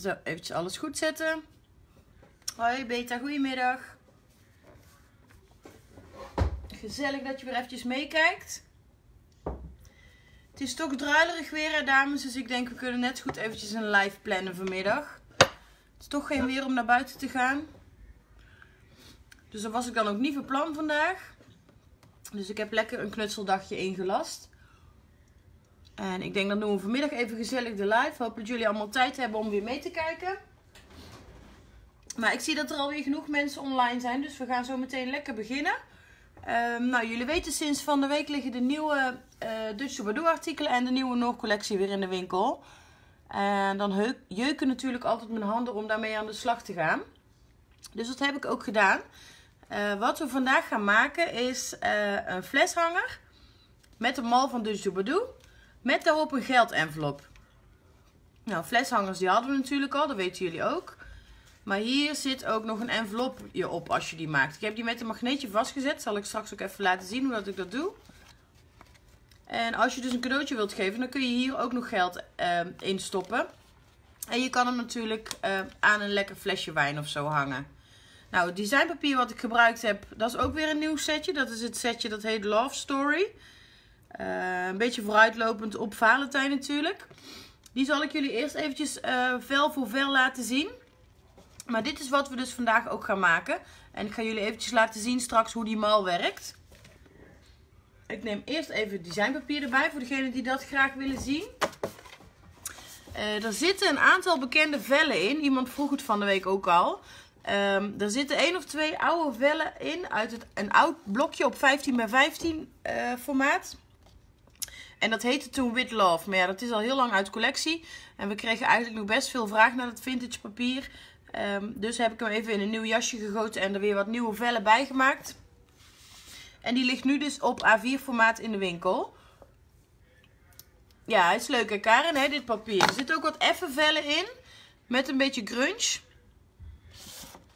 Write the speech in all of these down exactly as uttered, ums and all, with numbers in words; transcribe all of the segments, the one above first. Zo, eventjes alles goed zetten. Hoi Beta, goedemiddag. Gezellig dat je weer eventjes meekijkt. Het is toch druilerig weer, hè, dames. Dus ik denk we kunnen net goed eventjes een live plannen vanmiddag. Het is toch geen weer om naar buiten te gaan. Dus dat was ik dan ook niet van plan vandaag. Dus ik heb lekker een knutseldagje ingelast. En ik denk dan doen we vanmiddag even gezellig de live. Hoop dat jullie allemaal tijd hebben om weer mee te kijken. Maar ik zie dat er alweer genoeg mensen online zijn. Dus we gaan zo meteen lekker beginnen. Um, nou, jullie weten, sinds van de week liggen de nieuwe uh, Dutch Doobadoo artikelen en de nieuwe Noor collectie weer in de winkel. En dan jeuken natuurlijk altijd mijn handen om daarmee aan de slag te gaan. Dus dat heb ik ook gedaan. Uh, wat we vandaag gaan maken is uh, een fleshanger met de mal van Dutch Doobadoo. Met daarop een geldenvelop. Nou, fleshangers die hadden we natuurlijk al, dat weten jullie ook. Maar hier zit ook nog een envelopje op als je die maakt. Ik heb die met een magneetje vastgezet. Zal ik straks ook even laten zien hoe dat ik dat doe. En als je dus een cadeautje wilt geven, dan kun je hier ook nog geld uh, in stoppen. En je kan hem natuurlijk uh, aan een lekker flesje wijn of zo hangen. Nou, het designpapier wat ik gebruikt heb, dat is ook weer een nieuw setje. Dat is het setje dat heet Love Story. Uh, een beetje vooruitlopend op Valentijn natuurlijk. Die zal ik jullie eerst eventjes uh, vel voor vel laten zien. Maar dit is wat we dus vandaag ook gaan maken. En ik ga jullie eventjes laten zien straks hoe die mal werkt. Ik neem eerst even het designpapier erbij voor degenen die dat graag willen zien. Uh, er zitten een aantal bekende vellen in. Iemand vroeg het van de week ook al. Um, er zitten één of twee oude vellen in uit het, een oud blokje op vijftien bij vijftien uh, formaat. En dat heette toen With Love. Maar ja, dat is al heel lang uit collectie. En we kregen eigenlijk nog best veel vraag naar het vintage papier. Um, dus heb ik hem even in een nieuw jasje gegoten en er weer wat nieuwe vellen bij gemaakt. En die ligt nu dus op A vier formaat in de winkel. Ja, hij is leuk hè Karen, hè, dit papier. Er zitten ook wat effen vellen in met een beetje grunge.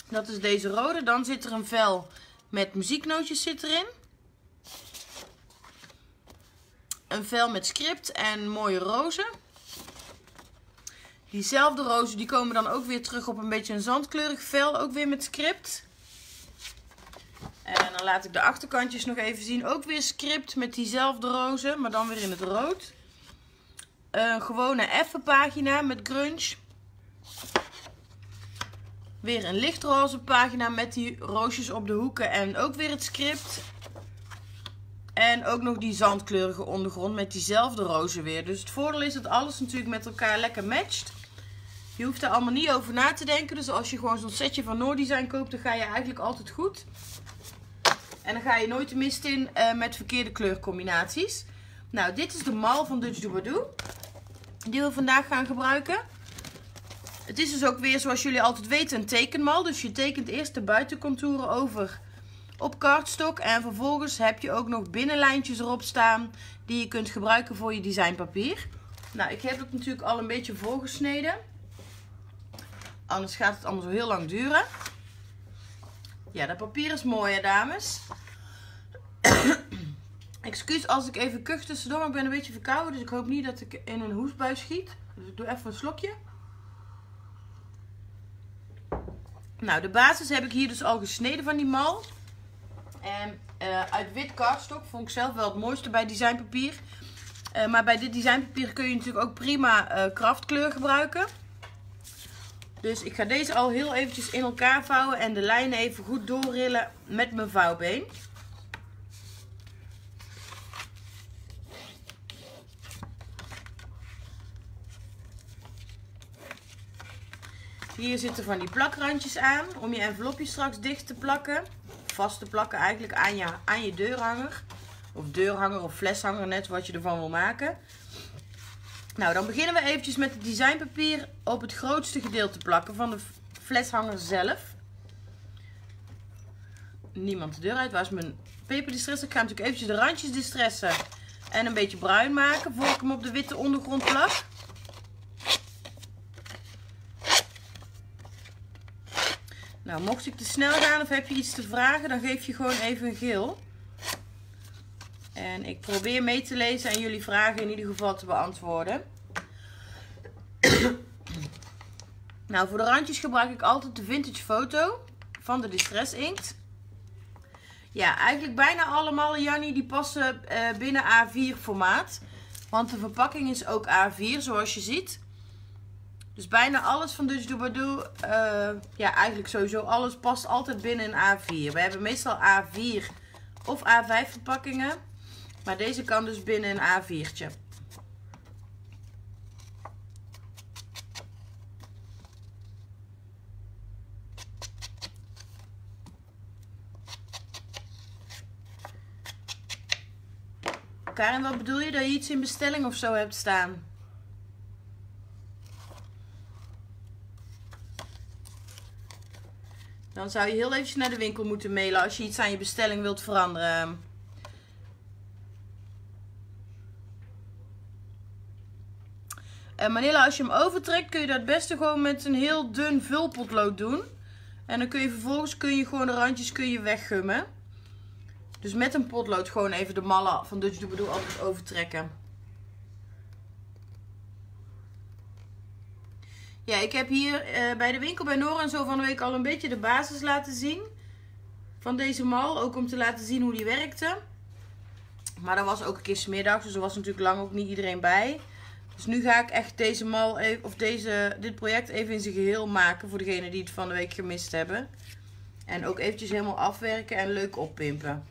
Dat is deze rode. Dan zit er een vel met muzieknootjes zit erin. Een vel met script en mooie rozen. Diezelfde rozen die komen dan ook weer terug op een beetje een zandkleurig vel. Ook weer met script. En dan laat ik de achterkantjes nog even zien. Ook weer script met diezelfde rozen. Maar dan weer in het rood. Een gewone effen pagina met grunge. Weer een lichtroze pagina met die roosjes op de hoeken. En ook weer het script. En ook nog die zandkleurige ondergrond met diezelfde rozen weer. Dus het voordeel is dat alles natuurlijk met elkaar lekker matcht. Je hoeft er allemaal niet over na te denken. Dus als je gewoon zo'n setje van Noordesign koopt, dan ga je eigenlijk altijd goed. En dan ga je nooit de mist in uh, met verkeerde kleurcombinaties. Nou, dit is de mal van Dutch Doobadoo. Die we vandaag gaan gebruiken. Het is dus ook weer, zoals jullie altijd weten, een tekenmal. Dus je tekent eerst de buitencontouren over op cardstock. En vervolgens heb je ook nog binnenlijntjes erop staan die je kunt gebruiken voor je designpapier. Nou, ik heb het natuurlijk al een beetje voorgesneden. Anders gaat het allemaal zo heel lang duren. Ja, dat papier is mooi hè, dames. Excuus als ik even kuch tussendoor, maar ik ben een beetje verkouden. Dus ik hoop niet dat ik in een hoestbui schiet. Dus ik doe even een slokje. Nou, de basis heb ik hier dus al gesneden van die mal. En uh, uit wit cardstock vond ik zelf wel het mooiste bij designpapier. Uh, maar bij dit designpapier kun je natuurlijk ook prima uh, kraftkleur gebruiken. Dus ik ga deze al heel eventjes in elkaar vouwen en de lijnen even goed doorrillen met mijn vouwbeen. Hier zitten van die plakrandjes aan om je envelopje straks dicht te plakken. Vast te plakken eigenlijk aan je, aan je deurhanger. Of deurhanger of fleshanger, net wat je ervan wil maken. Nou, dan beginnen we eventjes met het designpapier op het grootste gedeelte plakken van de fleshanger zelf. Niemand de deur uit. Waar is mijn peperdistressor? Ik ga natuurlijk eventjes de randjes distressen en een beetje bruin maken voor ik hem op de witte ondergrond plak. Nou, mocht ik te snel gaan of heb je iets te vragen, dan geef je gewoon even een geel. En ik probeer mee te lezen en jullie vragen in ieder geval te beantwoorden. Nou, voor de randjes gebruik ik altijd de vintage foto van de Distress Inkt. Ja, eigenlijk bijna allemaal, Jannie, die passen uh, binnen A vier formaat. Want de verpakking is ook A vier, zoals je ziet. Dus bijna alles van Dutch Doobadoo, uh, ja, eigenlijk sowieso alles past altijd binnen een A vier. We hebben meestal A vier of A vijf verpakkingen. Maar deze kan dus binnen een A viertje. Karin, wat bedoel je? Dat je iets in bestelling of zo hebt staan? Dan zou je heel even naar de winkel moeten mailen als je iets aan je bestelling wilt veranderen. En Manila, als je hem overtrekt kun je dat het beste gewoon met een heel dun vulpotlood doen. En dan kun je vervolgens kun je gewoon de randjes kun je weggummen. Dus met een potlood gewoon even de mallen van Dutch Doobadoo altijd overtrekken. Ja, ik heb hier eh, bij de winkel bij Noor en zo van de week al een beetje de basis laten zien. Van deze mal, ook om te laten zien hoe die werkte. Maar dat was ook een keer 's middags, dus er was natuurlijk lang ook niet iedereen bij. Dus nu ga ik echt deze mal even, of deze, dit project even in zijn geheel maken voor degenen die het van de week gemist hebben. En ook eventjes helemaal afwerken en leuk oppimpen.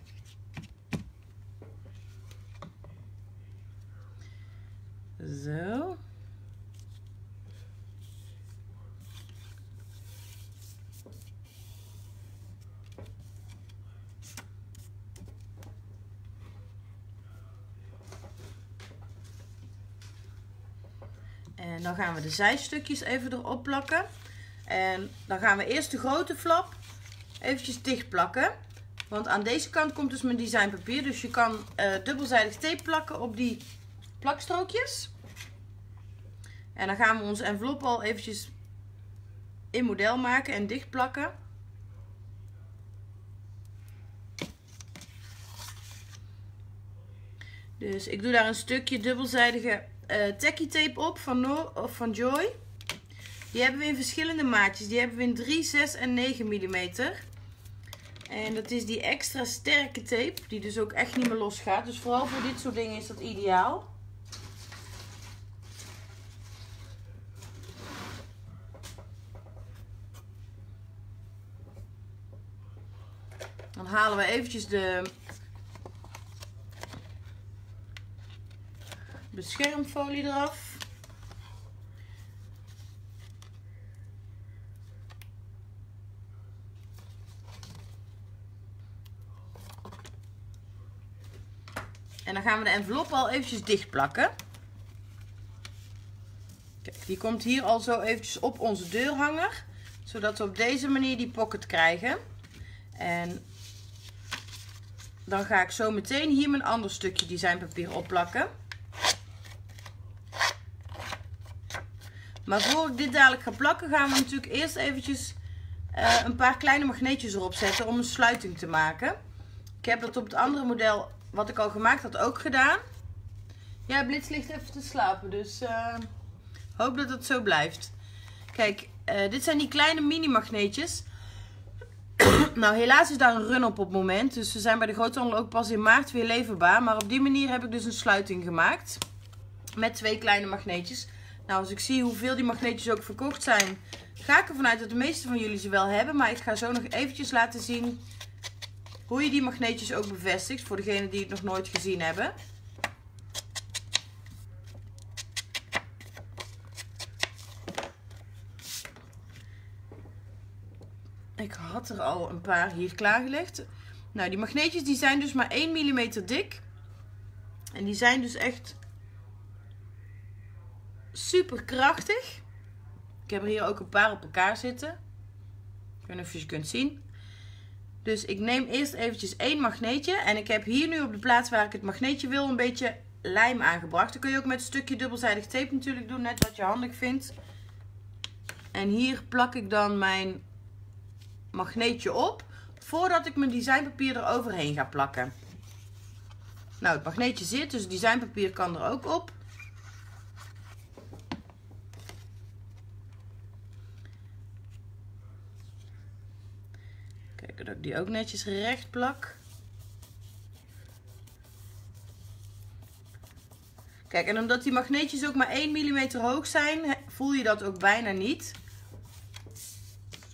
Zo. En dan gaan we de zijstukjes even erop plakken. En dan gaan we eerst de grote flap eventjes dicht plakken. Want aan deze kant komt dus mijn designpapier. Dus je kan uh, dubbelzijdig tape plakken op die plakstrookjes. En dan gaan we onze envelop al eventjes in model maken en dicht plakken. Dus ik doe daar een stukje dubbelzijdige uh, tacky tape op van, Noor, of van Joy. Die hebben we in verschillende maatjes. Die hebben we in drie, zes en negen millimeter. En dat is die extra sterke tape. Die dus ook echt niet meer los gaat. Dus vooral voor dit soort dingen is dat ideaal. Dan halen we eventjes de beschermfolie eraf. En dan gaan we de envelop al eventjes dicht plakken. Kijk, die komt hier al zo eventjes op onze deurhanger. Zodat we op deze manier die pocket krijgen. En dan ga ik zo meteen hier mijn ander stukje designpapier opplakken. Maar voor ik dit dadelijk ga plakken, gaan we natuurlijk eerst eventjes uh, een paar kleine magneetjes erop zetten om een sluiting te maken. Ik heb dat op het andere model, wat ik al gemaakt had, ook gedaan. Ja, Blitz ligt even te slapen. Dus uh, hoop dat het zo blijft. Kijk, uh, dit zijn die kleine mini magneetjes. Nou, helaas is daar een run op op het moment. Dus ze zijn bij de groothandel ook pas in maart weer leverbaar. Maar op die manier heb ik dus een sluiting gemaakt. Met twee kleine magneetjes. Nou, als ik zie hoeveel die magneetjes ook verkocht zijn, ga ik ervan uit dat de meeste van jullie ze wel hebben. Maar ik ga zo nog eventjes laten zien hoe je die magneetjes ook bevestigt, voor degenen die het nog nooit gezien hebben. Ik had er al een paar hier klaargelegd. Nou, die magneetjes die zijn dus maar één millimeter dik. En die zijn dus echt super krachtig. Ik heb er hier ook een paar op elkaar zitten. Ik weet niet of je ze kunt zien. Dus ik neem eerst eventjes één magneetje. En ik heb hier nu op de plaats waar ik het magneetje wil een beetje lijm aangebracht. Dat kun je ook met een stukje dubbelzijdig tape natuurlijk doen. Net wat je handig vindt. En hier plak ik dan mijn magneetje op. Voordat ik mijn designpapier er overheen ga plakken. Nou, het magneetje zit. Dus het designpapier kan er ook op. Kijken dat ik die ook netjes recht plak. Kijk, en omdat die magneetjes ook maar één millimeter hoog zijn, voel je dat ook bijna niet.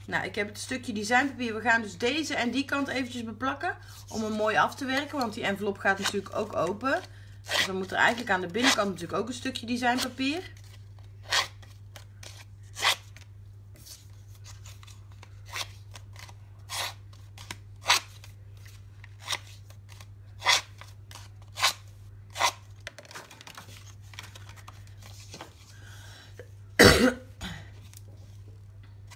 Nou, ik heb het stukje designpapier. We gaan dus deze en die kant eventjes beplakken om hem mooi af te werken. Want die envelop gaat natuurlijk ook open. Dus dan moet er eigenlijk aan de binnenkant natuurlijk ook een stukje designpapier.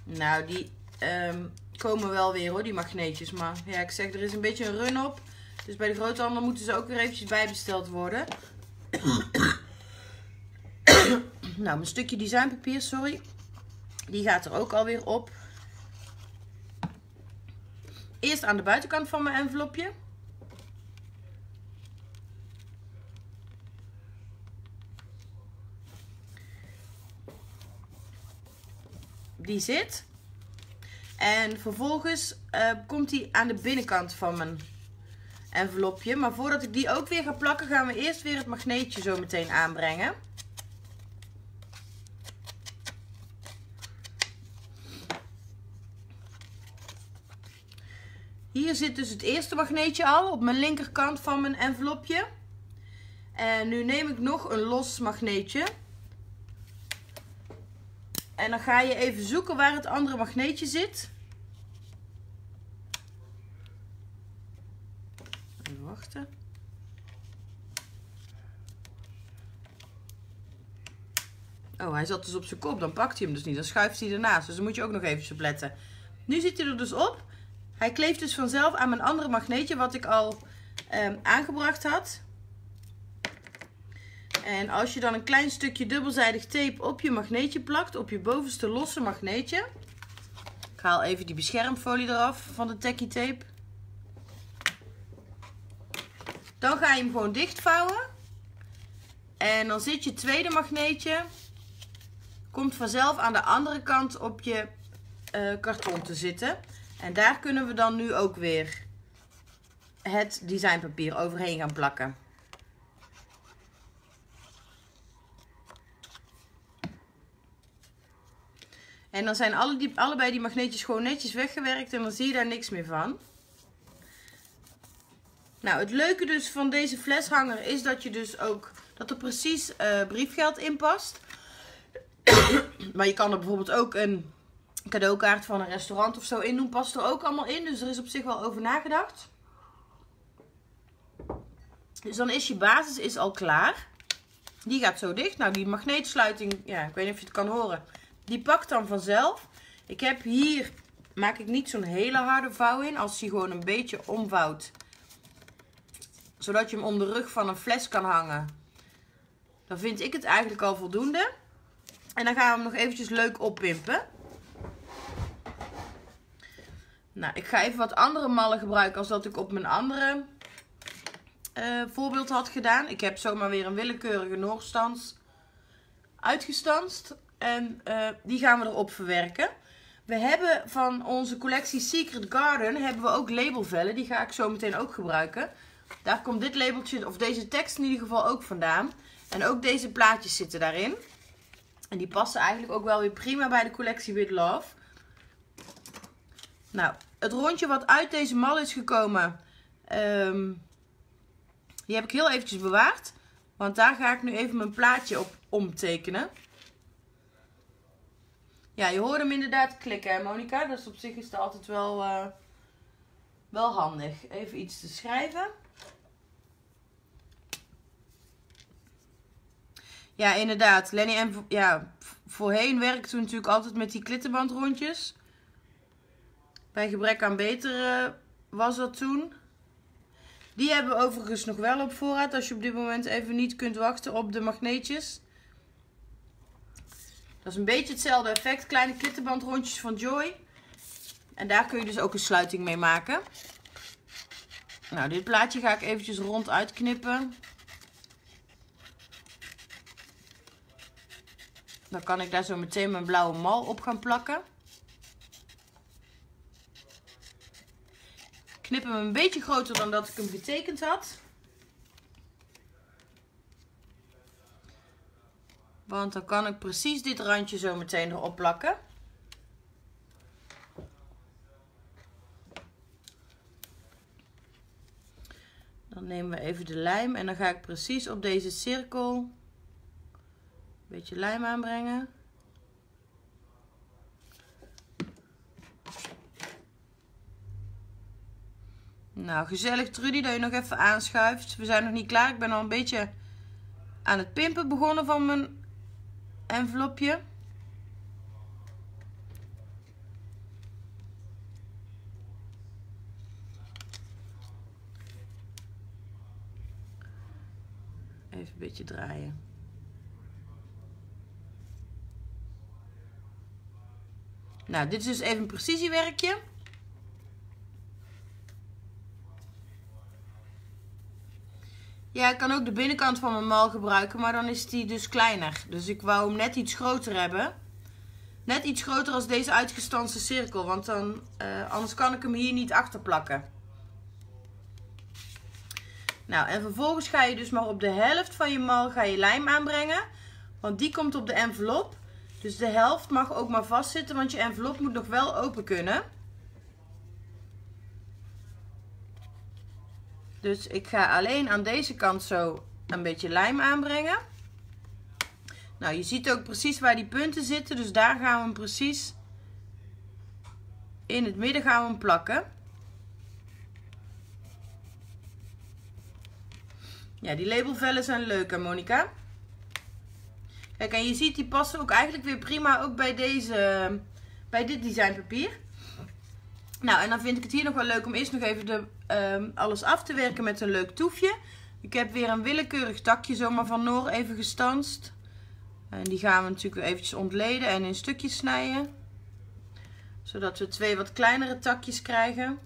Nou, die um, komen wel weer hoor, die magneetjes. Maar ja, ik zeg, er is een beetje een run op. Dus bij de groothandel moeten ze ook weer eventjes bijbesteld worden. Nou, mijn stukje designpapier, sorry. Die gaat er ook alweer op. Eerst aan de buitenkant van mijn envelopje. Die zit. En vervolgens uh, komt die aan de binnenkant van mijn envelopje. Maar voordat ik die ook weer ga plakken, gaan we eerst weer het magneetje zo meteen aanbrengen. Hier zit dus het eerste magneetje al op mijn linkerkant van mijn envelopje. En nu neem ik nog een los magneetje. En dan ga je even zoeken waar het andere magneetje zit. Even wachten. Oh, hij zat dus op zijn kop. Dan pakt hij hem dus niet. Dan schuift hij ernaast. Dus dan moet je ook nog even op letten. Nu zit hij er dus op. Hij kleeft dus vanzelf aan mijn andere magneetje wat ik al eh, aangebracht had. En als je dan een klein stukje dubbelzijdig tape op je magneetje plakt, op je bovenste losse magneetje. Ik haal even die beschermfolie eraf van de Tacky tape. Dan ga je hem gewoon dichtvouwen. En dan zit je tweede magneetje, komt vanzelf aan de andere kant op je uh, karton te zitten. En daar kunnen we dan nu ook weer het designpapier overheen gaan plakken. En dan zijn alle die, allebei die magneetjes gewoon netjes weggewerkt en dan zie je daar niks meer van. Nou, het leuke dus van deze fleshanger is dat je dus ook, dat er precies uh, briefgeld in past. Maar je kan er bijvoorbeeld ook een cadeaukaart van een restaurant of zo in doen. Past er ook allemaal in, dus er is op zich wel over nagedacht. Dus dan is je basis is al klaar. Die gaat zo dicht. Nou, die magneetsluiting, ja, ik weet niet of je het kan horen. Die pakt dan vanzelf. Ik heb hier, maak ik niet zo'n hele harde vouw in. Als hij gewoon een beetje omvouwt. Zodat je hem om de rug van een fles kan hangen. Dan vind ik het eigenlijk al voldoende. En dan gaan we hem nog eventjes leuk oppimpen. Nou, ik ga even wat andere mallen gebruiken als dat ik op mijn andere uh, voorbeeld had gedaan. Ik heb zomaar weer een willekeurige Noordstans uitgestanst. En uh, die gaan we erop verwerken. We hebben van onze collectie Secret Garden hebben we ook labelvellen. Die ga ik zo meteen ook gebruiken. Daar komt dit labeltje, of deze tekst in ieder geval ook vandaan. En ook deze plaatjes zitten daarin. En die passen eigenlijk ook wel weer prima bij de collectie With Love. Nou, het rondje wat uit deze mal is gekomen, um, die heb ik heel eventjes bewaard. Want daar ga ik nu even mijn plaatje op omtekenen. Ja, je hoort hem inderdaad klikken, hè, Monica. Dus op zich is het altijd wel, uh, wel handig. Even iets te schrijven. Ja, inderdaad. Lenny en ja, voorheen werkten we natuurlijk altijd met die klittenbandrondjes. Bij gebrek aan beter uh, was dat toen. Die hebben we overigens nog wel op voorraad. Als je op dit moment even niet kunt wachten op de magneetjes. Dat is een beetje hetzelfde effect. Kleine klittenbandrondjes van Joy. En daar kun je dus ook een sluiting mee maken. Nou, dit plaatje ga ik eventjes rond uitknippen. Dan kan ik daar zo meteen mijn blauwe mal op gaan plakken. knip hem een beetje groter dan dat ik hem getekend had. Want dan kan ik precies dit randje zo meteen erop plakken. Dan nemen we even de lijm en dan ga ik precies op deze cirkel een beetje lijm aanbrengen. Nou, gezellig Trudy dat je nog even aanschuift. We zijn nog niet klaar. Ik ben al een beetje aan het pimpen begonnen van mijn envelopje. Even een beetje draaien. Nou, dit is dus even een precisiewerkje. Ja, ik kan ook de binnenkant van mijn mal gebruiken, maar dan is die dus kleiner. Dus ik wou hem net iets groter hebben. Net iets groter als deze uitgestanste cirkel, want dan, uh, anders kan ik hem hier niet achter plakken. Nou, en vervolgens ga je dus maar op de helft van je mal ga je lijm aanbrengen. Want die komt op de envelop. Dus de helft mag ook maar vastzitten, want je envelop moet nog wel open kunnen. Dus ik ga alleen aan deze kant zo een beetje lijm aanbrengen. Nou, je ziet ook precies waar die punten zitten. Dus daar gaan we hem precies in het midden gaan we hem plakken. Ja, die labelvellen zijn leuk, hè, Monica? Kijk, en je ziet, die passen ook eigenlijk weer prima ook bij, deze, bij dit designpapier. Nou, en dan vind ik het hier nog wel leuk om eerst nog even de, um, alles af te werken met een leuk toefje. Ik heb weer een willekeurig takje zomaar van Noor even gestanst. En die gaan we natuurlijk weer eventjes ontleden en in stukjes snijden. Zodat we twee wat kleinere takjes krijgen.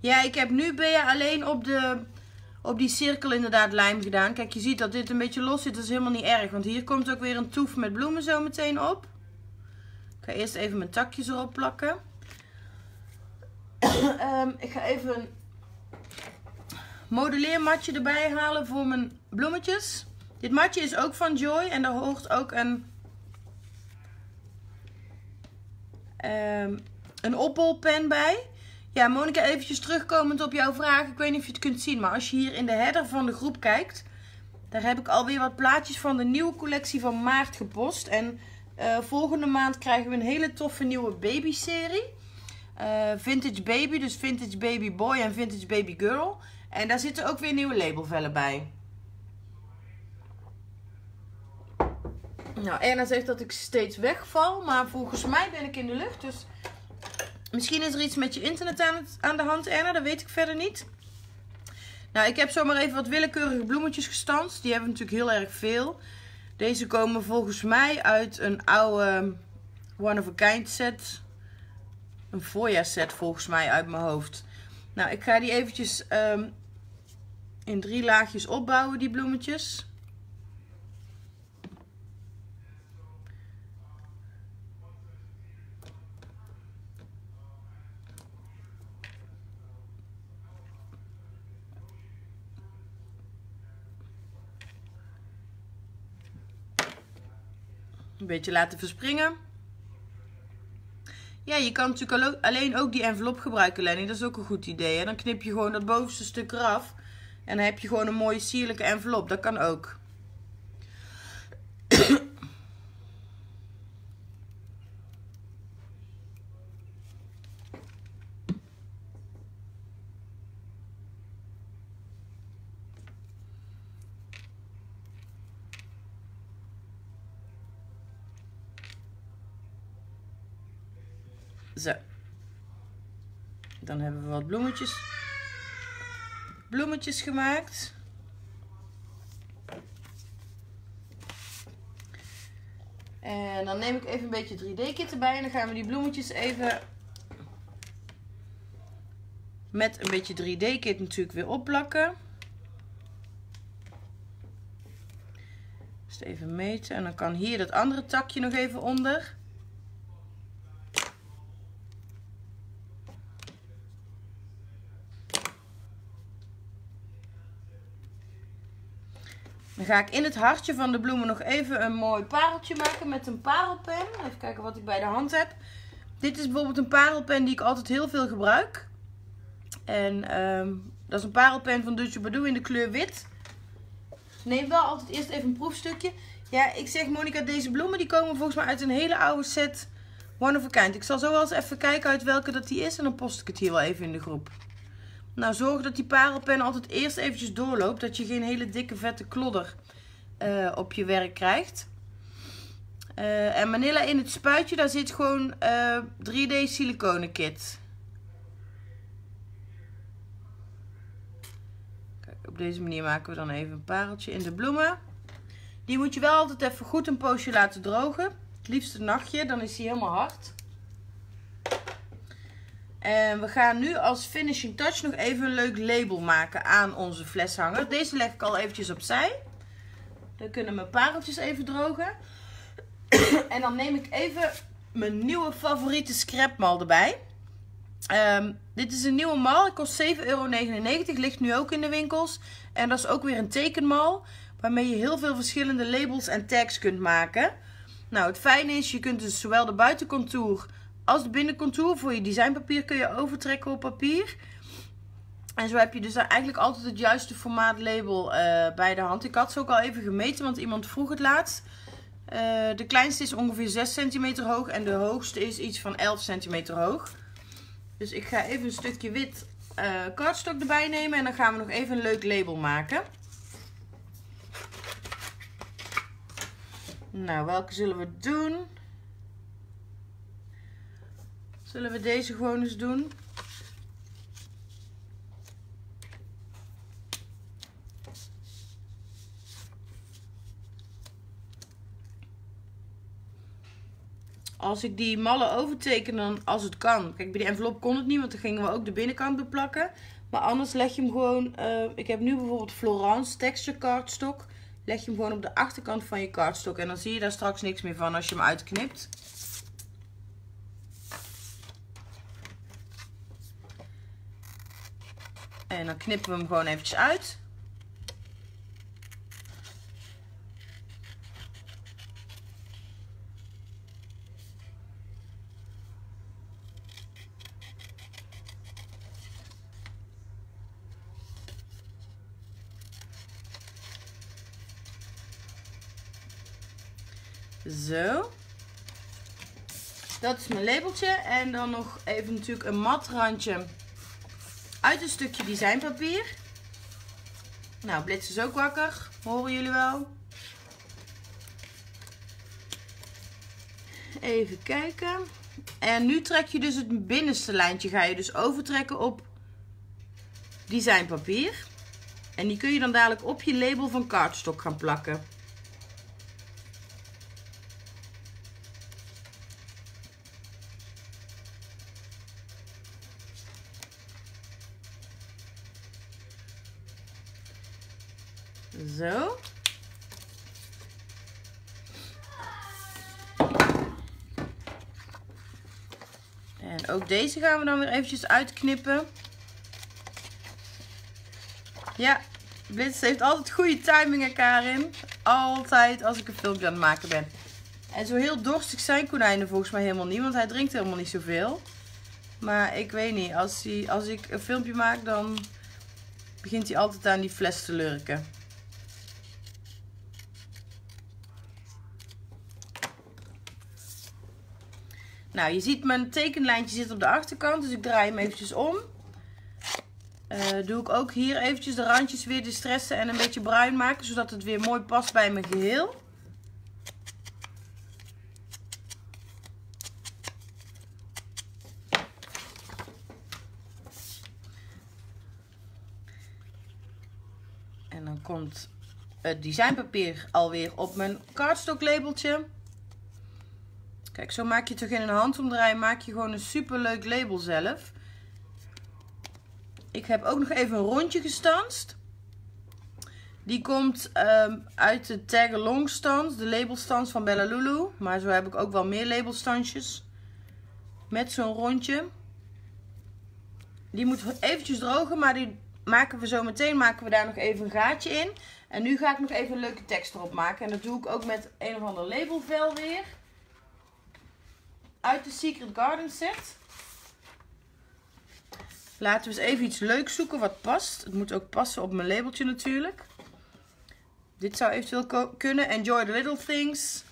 Ja, ik heb nu ben je alleen op, de, op die cirkel inderdaad lijm gedaan. Kijk, je ziet dat dit een beetje los zit. Dat is helemaal niet erg, want hier komt ook weer een toef met bloemen zo meteen op. Ik ga eerst even mijn takjes erop plakken. um, ik ga even een modelleermatje erbij halen voor mijn bloemetjes. Dit matje is ook van Joy en daar hoort ook een, um, een opbolpen bij. Ja, Monica, eventjes terugkomend op jouw vraag. Ik weet niet of je het kunt zien, maar als je hier in de header van de groep kijkt, daar heb ik alweer wat plaatjes van de nieuwe collectie van maart gepost. En uh, volgende maand krijgen we een hele toffe nieuwe baby-serie. Uh, vintage Baby, dus Vintage Baby Boy en Vintage Baby Girl. En daar zitten ook weer nieuwe labelvellen bij. Nou, Erna zegt dat ik steeds wegval, maar volgens mij ben ik in de lucht, dus... Misschien is er iets met je internet aan, het, aan de hand, Erna. Dat weet ik verder niet. Nou, ik heb zomaar even wat willekeurige bloemetjes gestanst. Die hebben natuurlijk heel erg veel. Deze komen volgens mij uit een oude one-of-a-kind set. Een voorjaarsset volgens mij uit mijn hoofd. Nou, ik ga die eventjes um, in drie laagjes opbouwen, die bloemetjes. Een beetje laten verspringen. Ja, je kan natuurlijk alleen ook die envelop gebruiken, Lenny. Dat is ook een goed idee. Hè? Dan knip je gewoon dat bovenste stuk eraf. En dan heb je gewoon een mooie sierlijke envelop. Dat kan ook. Zo. Dan hebben we wat bloemetjes, bloemetjes gemaakt. En dan neem ik even een beetje drie D-kit erbij. En dan gaan we die bloemetjes even met een beetje drie D-kit natuurlijk weer opplakken. Dus even meten. En dan kan hier dat andere takje nog even onder. Dan ga ik in het hartje van de bloemen nog even een mooi pareltje maken met een parelpen. Even kijken wat ik bij de hand heb. Dit is bijvoorbeeld een parelpen die ik altijd heel veel gebruik. En um, dat is een parelpen van Dutch Doobadoo in de kleur wit. Neem wel altijd eerst even een proefstukje. Ja, ik zeg Monica, deze bloemen die komen volgens mij uit een hele oude set One of a Kind. Ik zal zo wel eens even kijken uit welke dat die is en dan post ik het hier wel even in de groep. Nou, zorg dat die parelpen altijd eerst eventjes doorloopt. Dat je geen hele dikke vette klodder uh, op je werk krijgt. Uh, en Manila in het spuitje, daar zit gewoon uh, drie D siliconen kit. Kijk, op deze manier maken we dan even een pareltje in de bloemen. Die moet je wel altijd even goed een poosje laten drogen. Het liefst een nachtje, dan is die helemaal hard. En we gaan nu als finishing touch nog even een leuk label maken aan onze fleshanger. Deze leg ik al eventjes opzij. Dan kunnen mijn pareltjes even drogen. En dan neem ik even mijn nieuwe favoriete scrapmal erbij. Um, dit is een nieuwe mal. Het kost zeven euro negenennegentig. Ligt nu ook in de winkels. En dat is ook weer een tekenmal. Waarmee je heel veel verschillende labels en tags kunt maken. Nou, het fijne is, je kunt dus zowel de buitencontour als de binnencontour voor je designpapier kun je overtrekken op papier. En zo heb je dus eigenlijk altijd het juiste formaat label uh, bij de hand. Ik had ze ook al even gemeten, want iemand vroeg het laatst. Uh, de kleinste is ongeveer zes centimeter hoog en de hoogste is iets van elf centimeter hoog. Dus ik ga even een stukje wit uh, cardstock erbij nemen en dan gaan we nog even een leuk label maken. Nou, welke zullen we doen? Zullen we deze gewoon eens doen? Als ik die mallen overteken, dan als het kan. Kijk, bij de envelop kon het niet, want dan gingen we ook de binnenkant beplakken. Maar anders leg je hem gewoon... Uh, ik heb nu bijvoorbeeld Florence Texture Cardstock. Leg je hem gewoon op de achterkant van je cardstock. En dan zie je daar straks niks meer van als je hem uitknipt. En dan knippen we hem gewoon eventjes uit. Zo. Dat is mijn labeltje. En dan nog even natuurlijk een mat randje uit een stukje designpapier. Nou, Blitz is ook wakker. Horen jullie wel. Even kijken. En nu trek je dus het binnenste lijntje. Ga je dus overtrekken op designpapier. En die kun je dan dadelijk op je label van cardstock gaan plakken. Zo. En ook deze gaan we dan weer eventjes uitknippen. Ja, Blitz heeft altijd goede timingen, Karin. Altijd als ik een filmpje aan het maken ben. En zo heel dorstig zijn konijnen volgens mij helemaal niet, want hij drinkt helemaal niet zoveel. Maar ik weet niet, als, hij, als ik een filmpje maak, dan begint hij altijd aan die fles te lurken. Nou, je ziet mijn tekenlijntje zit op de achterkant, dus ik draai hem eventjes om. Uh, doe ik ook hier eventjes de randjes weer distressen en een beetje bruin maken, zodat het weer mooi past bij mijn geheel. En dan komt het designpapier alweer op mijn cardstock labeltje. Kijk, zo maak je toch in een handomdraai, maak je gewoon een superleuk label zelf. Ik heb ook nog even een rondje gestanst. Die komt um, uit de tag-along stans, de labelstans van Bella Lulu. Maar zo heb ik ook wel meer labelstansjes met zo'n rondje. Die moet eventjes drogen, maar die maken we zo meteen, maken we daar nog even een gaatje in. En nu ga ik nog even een leuke tekst erop maken. En dat doe ik ook met een of ander labelvel weer. Uit de Secret Garden set. Laten we eens even iets leuks zoeken wat past. Het moet ook passen op mijn labeltje natuurlijk. Dit zou eventueel kunnen. Enjoy the little things.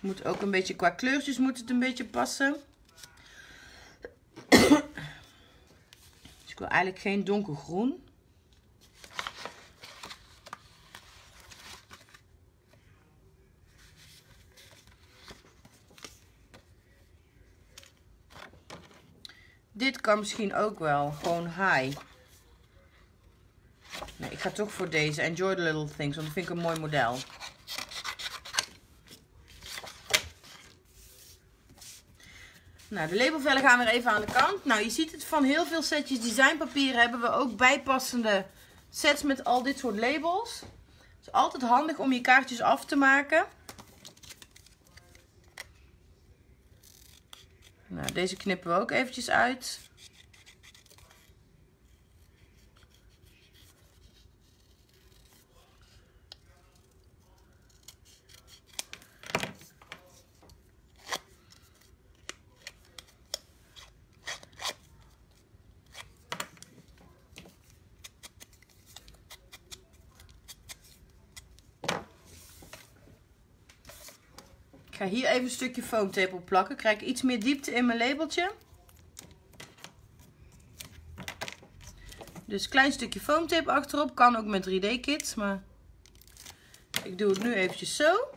Moet ook een beetje, qua kleurtjes moet het een beetje passen. Dus ik wil eigenlijk geen donkergroen. Dit kan misschien ook wel. Gewoon high. Nee, ik ga toch voor deze. Enjoy the little things. Want dat vind ik een mooi model. Nou, de labelvellen gaan weer even aan de kant. Nou, je ziet het, van heel veel setjes designpapier hebben we ook bijpassende sets met al dit soort labels. Het is altijd handig om je kaartjes af te maken. Nou, deze knippen we ook eventjes uit. Ik ga hier even een stukje foamtape op plakken. Krijg ik iets meer diepte in mijn labeltje. Dus een klein stukje foamtape achterop. Kan ook met drie D kits. Maar ik doe het nu eventjes zo.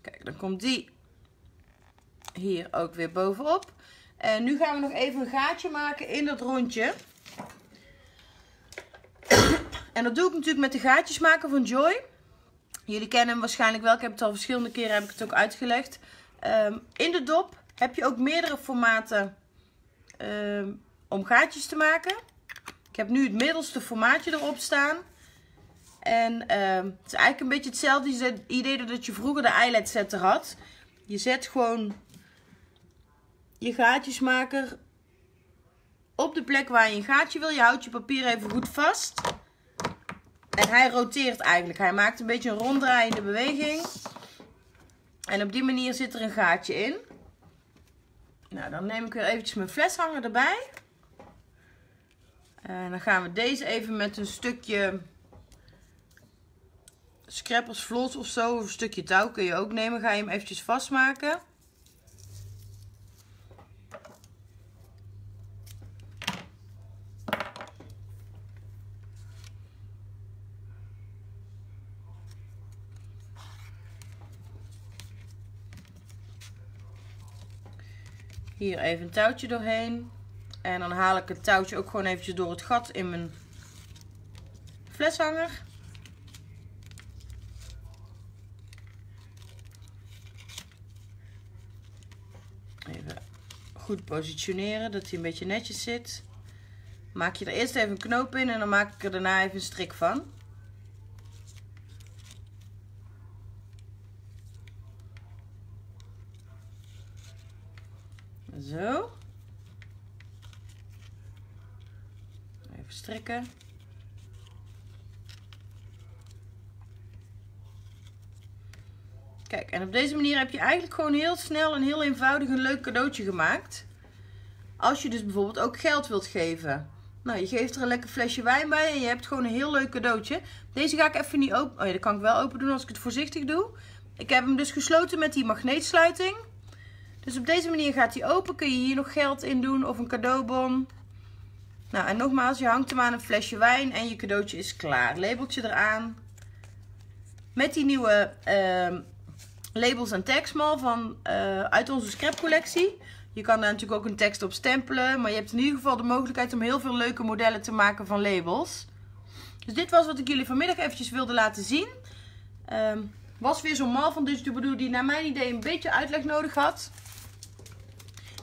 Kijk, dan komt die hier ook weer bovenop. En nu gaan we nog even een gaatje maken in dat rondje. En dat doe ik natuurlijk met de gaatjes maken van Joy. Jullie kennen hem waarschijnlijk wel. Ik heb het al verschillende keren heb ik het ook uitgelegd. Um, in de dop heb je ook meerdere formaten um, om gaatjes te maken. Ik heb nu het middelste formaatje erop staan. En um, het is eigenlijk een beetje hetzelfde idee dat je vroeger de eyelet setter had. Je zet gewoon je gaatjesmaker op de plek waar je een gaatje wil. Je houdt je papier even goed vast. En hij roteert eigenlijk. Hij maakt een beetje een ronddraaiende beweging. En op die manier zit er een gaatje in. Nou, dan neem ik weer eventjes mijn fleshanger erbij. En dan gaan we deze even met een stukje scrappers vlos of zo. Of een stukje touw kun je ook nemen. Ga je hem eventjes vastmaken. Hier even een touwtje doorheen. En dan haal ik het touwtje ook gewoon eventjes door het gat in mijn fleshanger. Even goed positioneren, dat hij een beetje netjes zit. Maak je er eerst even een knoop in en dan maak ik er daarna even een strik van. Zo. Even strikken. Kijk, en op deze manier heb je eigenlijk gewoon heel snel en heel eenvoudig een leuk cadeautje gemaakt. Als je dus bijvoorbeeld ook geld wilt geven. Nou, je geeft er een lekker flesje wijn bij en je hebt gewoon een heel leuk cadeautje. Deze ga ik even niet open... Oh ja, dat kan ik wel open doen als ik het voorzichtig doe. Ik heb hem dus gesloten met die magneetsluiting. Dus op deze manier gaat hij open. Kun je hier nog geld in doen of een cadeaubon. Nou, en nogmaals, je hangt hem aan een flesje wijn en je cadeautje is klaar. Labeltje eraan. Met die nieuwe uh, labels en tagsmal van, uh, uit onze scrapcollectie. Je kan daar natuurlijk ook een tekst op stempelen. Maar je hebt in ieder geval de mogelijkheid om heel veel leuke modellen te maken van labels. Dus dit was wat ik jullie vanmiddag eventjes wilde laten zien. Um, Was weer zo'n mal van Dutch Doobadoo die naar mijn idee een beetje uitleg nodig had.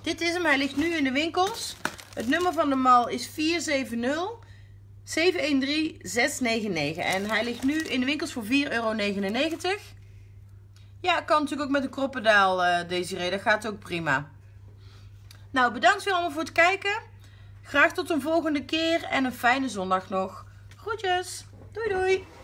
Dit is hem. Hij ligt nu in de winkels. Het nummer van de mal is vier zeven nul, zeven een drie, zes negen negen. En hij ligt nu in de winkels voor vier euro negenennegentig. Ja, kan natuurlijk ook met een kroppendaal, uh, Desiree. Dat gaat ook prima. Nou, bedankt weer allemaal voor het kijken. Graag tot een volgende keer en een fijne zondag nog. Groetjes. Doei doei.